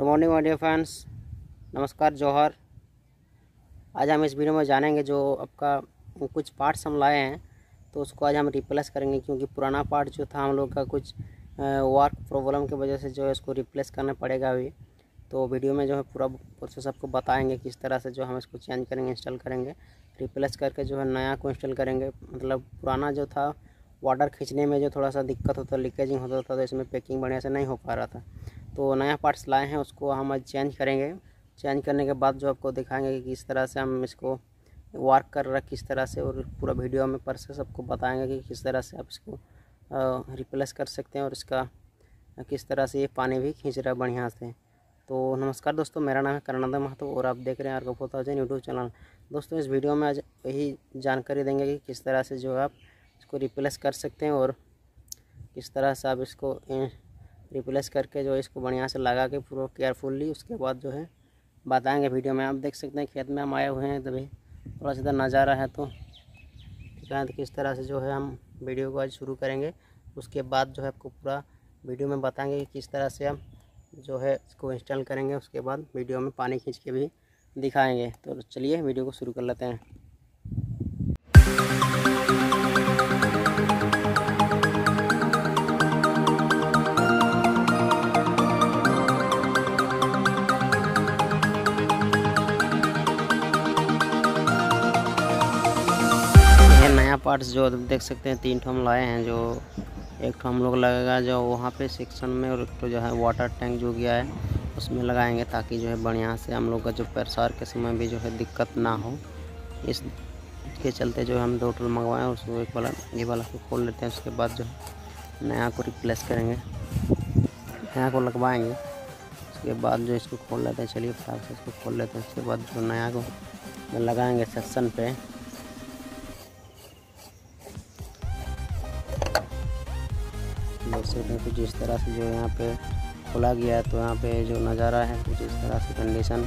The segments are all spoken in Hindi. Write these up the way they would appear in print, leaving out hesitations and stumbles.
Good morning my dear friends, नमस्कार, जोहर। आज हम इस वीडियो में जानेंगे जो आपका कुछ पार्ट्स हम लाए हैं तो उसको आज हम रिप्लेस करेंगे, क्योंकि पुराना पार्ट जो था हम लोग का कुछ वर्क प्रॉब्लम की वजह से जो है उसको रिप्लेस करना पड़ेगा अभी। तो वीडियो में जो है पूरा प्रोसेस आपको बताएंगे किस तरह से जो हम इसको चेंज करेंगे, इंस्टॉल करेंगे, रिप्लेस करके जो है नया को इंस्टॉल करेंगे। मतलब पुराना जो था वाटर खींचने में जो थोड़ा सा दिक्कत होता, लीकेजिंग होता था, तो इसमें पैकिंग बढ़िया से नहीं हो पा रहा था। तो नया पार्ट्स लाए हैं, उसको हम आज चेंज करेंगे। चेंज करने के बाद जो आपको दिखाएंगे कि किस तरह से हम इसको वर्क कर रहे हैं, किस तरह से, और पूरा वीडियो में प्रोसेस आपको बताएंगे कि किस तरह से आप इसको रिप्लेस कर सकते हैं और इसका किस तरह से ये पानी भी खींच रहा है बढ़िया से। तो नमस्कार दोस्तों, मेरा नाम है कर्णानंद महतो और आप देख रहे हैं अर्गो 4000 यूट्यूब चैनल। दोस्तों, इस वीडियो में आज यही जानकारी देंगे कि किस तरह से जो आप इसको रिप्लेस कर सकते हैं और किस तरह से आप इसको रिप्लेस करके जो इसको बढ़िया से लगा के पूरा केयरफुल्ली उसके बाद जो है बताएंगे वीडियो में। आप देख सकते हैं खेत में हम आए हुए हैं, तभी थोड़ा सा नज़ारा है तो ठीक है। तो किस तरह से जो है हम वीडियो को आज शुरू करेंगे, उसके बाद जो है आपको पूरा वीडियो में बताएंगे कि किस तरह से हम जो है इसको इंस्टॉल करेंगे, उसके बाद वीडियो में पानी खींच के भी दिखाएँगे। तो चलिए वीडियो को शुरू कर लेते हैं। पार्ट्स जो देख सकते हैं 3 ठो हम लाए हैं, जो एक ठो हम लोग लगेगा जो वहाँ पे सेक्शन में, और एक ठो जो है वाटर टैंक जो गया है उसमें लगाएंगे, ताकि जो है बढ़िया से हम लोग का जो प्रसार के समय भी जो है दिक्कत ना हो। इसके चलते जो हम 2 टूल मंगवाएं और उसको एक वाला ये वाला को खोल लेते हैं, उसके बाद जो नया को रिप्लेस करेंगे, नया को लगवाएँगे, उसके बाद जो इसको खोल लेते हैं। चलिए फटाक से इसको खोल लेते हैं, उसके बाद जो नया को लगाएँगे सेक्शन पर। देख सकते हैं कुछ इस तरह से जो यहाँ पे खोला गया है, तो यहाँ पे जो नज़ारा है कुछ इस तरह से कंडीशन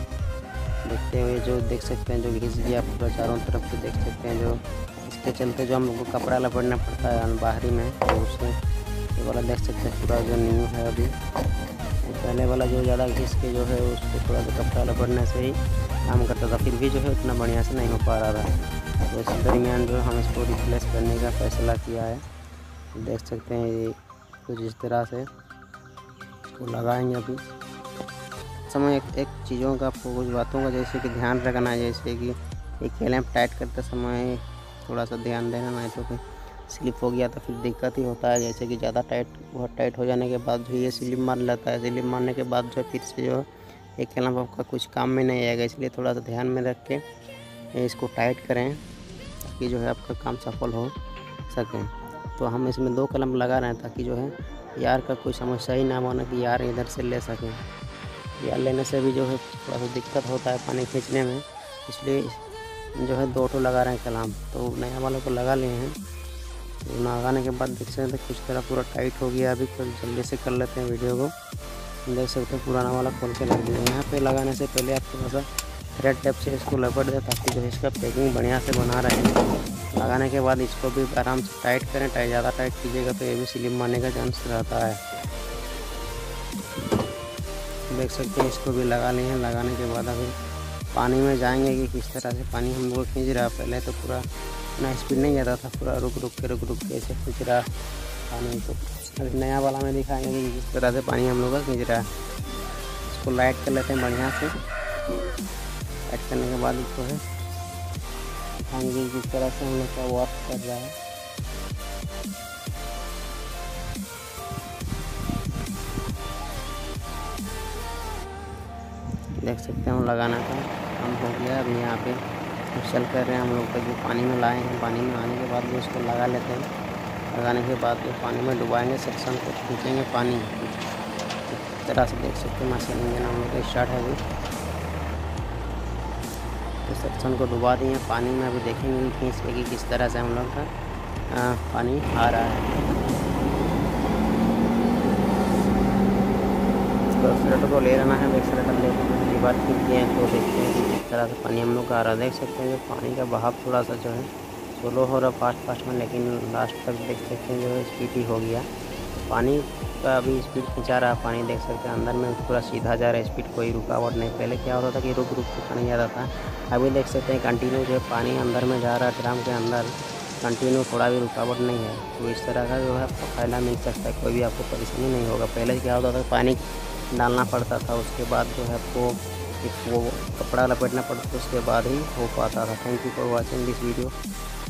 देखते हुए जो देख सकते हैं जो घिस गया पूरा चारों तरफ से, देख सकते हैं जो इसके चलते जो हम लोग को कपड़ा लपेटना पड़ता है बाहरी में, तो उससे ये वाला देख सकते हैं पूरा जो न्यू है अभी। पहले वाला जो ज़्यादा घिस के जो है उसको थोड़ा सा कपड़ा लपेटने से ही काम करता था, फिर भी जो है उतना बढ़िया से नहीं हो पा रहा था। तो इस दरमियान जो हम इसको रिप्लेस करने का फैसला किया है। देख सकते हैं ये कुछ इस तरह से इसको लगाएंगे। अभी समय एक चीज़ों का, आपको कुछ बातों का जैसे कि ध्यान रखना है, जैसे कि एक क्लैंप टाइट करते समय थोड़ा सा ध्यान देना, नहीं तो फिर स्लिप हो गया तो फिर दिक्कत ही होता है। जैसे कि ज़्यादा टाइट, बहुत टाइट हो जाने के बाद जो ये स्लिप मार लेता है, स्लिप मारने के बाद जो फिर से जो एक क्लैंप आपका कुछ काम में नहीं आएगा। इसलिए थोड़ा सा ध्यान में रख के इसको टाइट करें ताकि जो है आपका काम सफल हो सकें। तो हम इसमें 2 कलम लगा रहे हैं ताकि जो है यार का कोई समस्या ही ना बने कि यार इधर से ले सकें। यार लेने से भी जो है थोड़ा सा दिक्कत होता है पानी खींचने में, इसलिए जो है 2 लगा रहे हैं कलम। तो नया वालों को लगा लिए हैं, तो लगाने के बाद देख सकते हैं तो कुछ तरह पूरा टाइट हो गया। अभी कुछ जल्दी से कर लेते हैं वीडियो को। देख सकते हैं पुराना वाला खोल के लग दिया। यहाँ पर लगाने से पहले आप थोड़ा सा थ्रेड टेप से इसको लपेट दें ताकि जो है इसका पैकिंग बढ़िया से बना रहे। लगाने के बाद इसको भी आराम से टाइट करें, टाइट ज़्यादा टाइट कीजिएगा तो ये भी स्लिप मारने का चांस रहता है। देख सकते हैं इसको भी लगा लिए हैं। लगाने के बाद अभी पानी में जाएंगे कि किस तरह से पानी हम लोग खींच रहा है। पहले तो पूरा इतना स्पीड नहीं जाता था, पूरा रुक रुक के ऐसे खींच रहा पानी। तो अभी नया वाला में दिखाएंगे कि किस तरह से पानी हम लोग का खींच रहा है। इसको लाइट कर लेते हैं बढ़िया से। लाइट करने के बाद इसको है जी जिस तरह से हम लोग का वर्क कर रहा है। देख सकते हैं लगाना का काम हो गया। अभी यहाँ पे चल कर रहे हैं हम लोग का जो पानी में लाए हैं। पानी में आने के बाद जो इसको लगा लेते हैं। लगाने के बाद जो पानी में डुबाएंगे, सेक्शन को खींचेंगे पानी इस तरह से। देख सकते हैं मशीन इंजन हम लोग का स्टार्ट है अभी, सेक्शन को डुबा दिए पानी में। अभी देखेंगे खींच के कि किस तरह से हम लोग का पानी आ रहा है। एक्सलेटर को ले रहना है, एक्सलेटर लेके बात करते हैं तो देखते हैं कि किस तरह से पानी हम लोग का आ रहा है। देख सकते हैं जो पानी का बहाव थोड़ा सा जो है स्लो हो रहा फास्ट में, लेकिन लास्ट तक देख सकते हैं जो है स्पीड ही हो गया। पानी का अभी स्पीड खींचा रहा है, पानी देख सकते हैं अंदर में पूरा सीधा जा रहा है स्पीड, कोई रुकावट नहीं। पहले क्या होता था कि रुक रुक के पानी जाता था, अभी देख सकते हैं कंटिन्यू जो है पानी अंदर में जा रहा है ड्राम के अंदर, कंटिन्यू थोड़ा भी रुकावट नहीं है। तो इस तरह का जो है आपको फ़ायदा मिल सकता है, कोई भी आपको परेशानी नहीं होगा। पहले क्या होता था पानी डालना पड़ता था, उसके बाद जो है आपको वो कपड़ा लपेटना पड़ता था, उसके बाद ही हो पाता था। Thank you for watching this video.